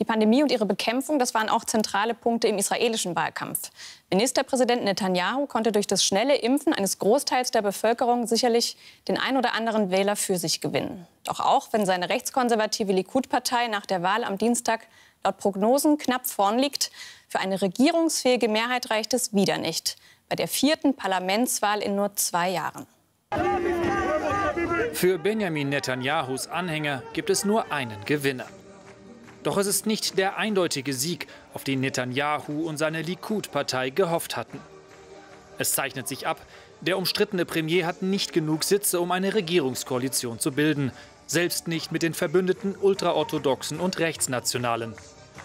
Die Pandemie und ihre Bekämpfung, das waren auch zentrale Punkte im israelischen Wahlkampf. Ministerpräsident Netanjahu konnte durch das schnelle Impfen eines Großteils der Bevölkerung sicherlich den ein oder anderen Wähler für sich gewinnen. Doch auch wenn seine rechtskonservative Likud-Partei nach der Wahl am Dienstag laut Prognosen knapp vorn liegt, für eine regierungsfähige Mehrheit reicht es wieder nicht. Bei der vierten Parlamentswahl in nur 2 Jahren. Für Benjamin Netanyahus Anhänger gibt es nur einen Gewinner. Doch es ist nicht der eindeutige Sieg, auf den Netanjahu und seine Likud-Partei gehofft hatten. Es zeichnet sich ab, der umstrittene Premier hat nicht genug Sitze, um eine Regierungskoalition zu bilden. Selbst nicht mit den verbündeten Ultraorthodoxen und Rechtsnationalen.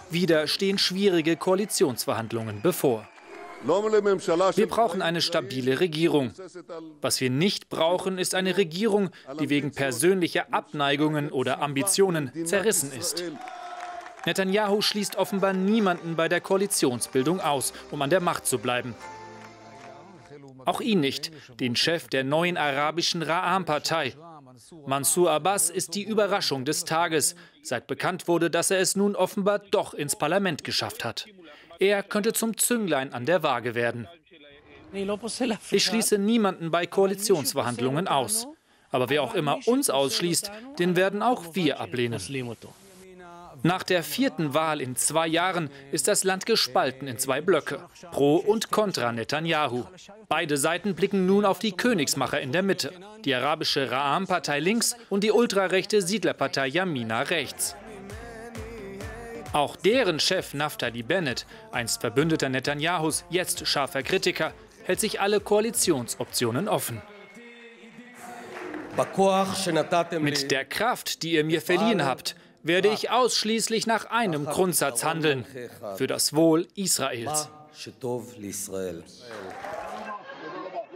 Wieder stehen schwierige Koalitionsverhandlungen bevor. Wir brauchen eine stabile Regierung. Was wir nicht brauchen, ist eine Regierung, die wegen persönlicher Abneigungen oder Ambitionen zerrissen ist. Netanjahu schließt offenbar niemanden bei der Koalitionsbildung aus, um an der Macht zu bleiben. Auch ihn nicht, den Chef der neuen arabischen Ra'am-Partei. Mansour Abbas ist die Überraschung des Tages, seit bekannt wurde, dass er es nun offenbar doch ins Parlament geschafft hat. Er könnte zum Zünglein an der Waage werden. Ich schließe niemanden bei Koalitionsverhandlungen aus. Aber wer auch immer uns ausschließt, den werden auch wir ablehnen. Nach der vierten Wahl in 2 Jahren ist das Land gespalten in 2 Blöcke, pro und contra Netanjahu. Beide Seiten blicken nun auf die Königsmacher in der Mitte, die arabische Ra'am-Partei links und die ultrarechte Siedlerpartei Yamina rechts. Auch deren Chef Naftali Bennett, einst Verbündeter Netanyahus, jetzt scharfer Kritiker, hält sich alle Koalitionsoptionen offen. Mit der Kraft, die ihr mir verliehen habt, werde ich ausschließlich nach einem Grundsatz handeln, für das Wohl Israels.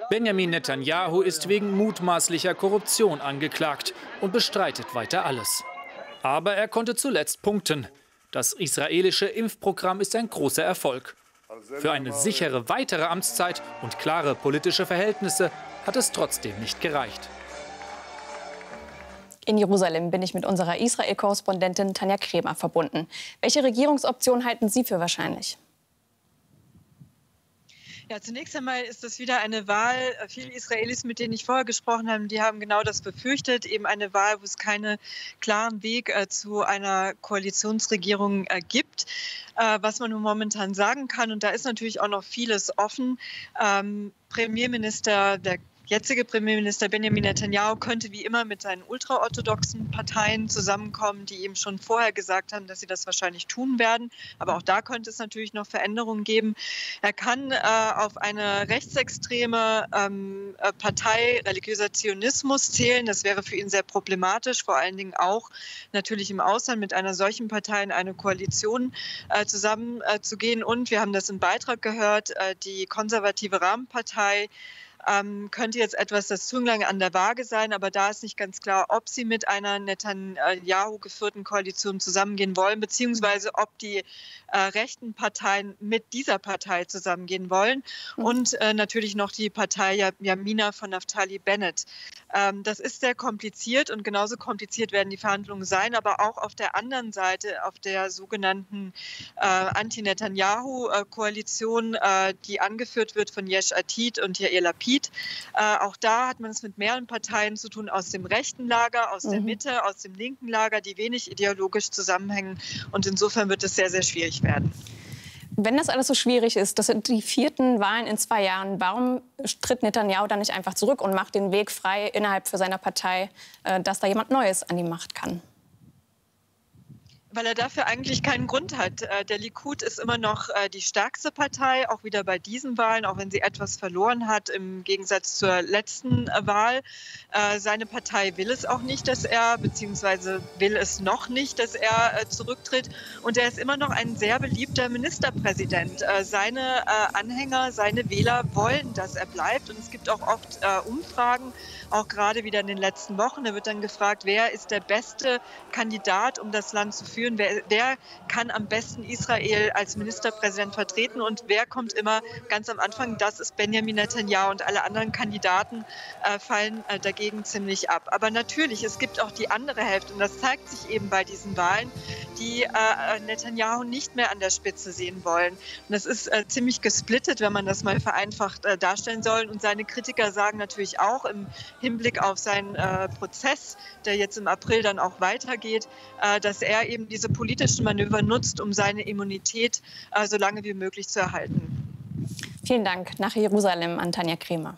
Benjamin Netanjahu ist wegen mutmaßlicher Korruption angeklagt und bestreitet weiter alles. Aber er konnte zuletzt punkten. Das israelische Impfprogramm ist ein großer Erfolg. Für eine sichere weitere Amtszeit und klare politische Verhältnisse hat es trotzdem nicht gereicht. In Jerusalem bin ich mit unserer Israel-Korrespondentin Tanja Krämer verbunden. Welche Regierungsoption halten Sie für wahrscheinlich? Ja, zunächst einmal ist das wieder eine Wahl. Viele Israelis, mit denen ich vorher gesprochen habe, die haben genau das befürchtet. Eben eine Wahl, wo es keinen klaren Weg zu einer Koalitionsregierung gibt. Was man nur momentan sagen kann, und da ist natürlich auch noch vieles offen, Der jetzige Premierminister Benjamin Netanjahu könnte wie immer mit seinen ultraorthodoxen Parteien zusammenkommen, die ihm schon vorher gesagt haben, dass sie das wahrscheinlich tun werden. Aber auch da könnte es natürlich noch Veränderungen geben. Er kann auf eine rechtsextreme Partei religiöser Zionismus zählen. Das wäre für ihn sehr problematisch, vor allen Dingen auch natürlich im Ausland mit einer solchen Partei in eine Koalition zusammenzugehen. Und wir haben das im Beitrag gehört, die konservative Rahmenpartei könnte jetzt etwas das Zünglein an der Waage sein, aber da ist nicht ganz klar, ob sie mit einer Netanjahu geführten Koalition zusammengehen wollen, beziehungsweise ob die rechten Parteien mit dieser Partei zusammengehen wollen und natürlich noch die Partei Yamina von Naftali Bennett. Das ist sehr kompliziert und genauso kompliziert werden die Verhandlungen sein, aber auch auf der anderen Seite, auf der sogenannten Anti-Netanjahu-Koalition, die angeführt wird von Yesh Atid und Yair Lapid. Auch da hat man es mit mehreren Parteien zu tun, aus dem rechten Lager, aus der Mitte, aus dem linken Lager, die wenig ideologisch zusammenhängen. Und insofern wird es sehr, sehr schwierig werden. Wenn das alles so schwierig ist, das sind die vierten Wahlen in 2 Jahren, warum tritt Netanjahu dann nicht einfach zurück und macht den Weg frei innerhalb für seiner Partei, dass da jemand Neues an die Macht kann? Weil er dafür eigentlich keinen Grund hat. Der Likud ist immer noch die stärkste Partei, auch wieder bei diesen Wahlen, auch wenn sie etwas verloren hat, im Gegensatz zur letzten Wahl. Seine Partei will es auch nicht, dass er, beziehungsweise will es noch nicht, dass er zurücktritt. Und er ist immer noch ein sehr beliebter Ministerpräsident. Seine Anhänger, seine Wähler wollen, dass er bleibt. Und es gibt auch oft Umfragen, auch gerade wieder in den letzten Wochen. Da wird dann gefragt, wer ist der beste Kandidat, um das Land zu führen. führen, wer kann am besten Israel als Ministerpräsident vertreten und wer kommt immer ganz am Anfang, das ist Benjamin Netanjahu, und alle anderen Kandidaten fallen dagegen ziemlich ab. Aber natürlich, es gibt auch die andere Hälfte, und das zeigt sich eben bei diesen Wahlen, die Netanjahu nicht mehr an der Spitze sehen wollen. Und das ist ziemlich gesplittet, wenn man das mal vereinfacht darstellen soll. Und seine Kritiker sagen natürlich auch im Hinblick auf seinen Prozess, der jetzt im April dann auch weitergeht, dass er eben diese politischen Manöver nutzt, um seine Immunität so lange wie möglich zu erhalten. Vielen Dank nach Jerusalem an Tanja Krämer.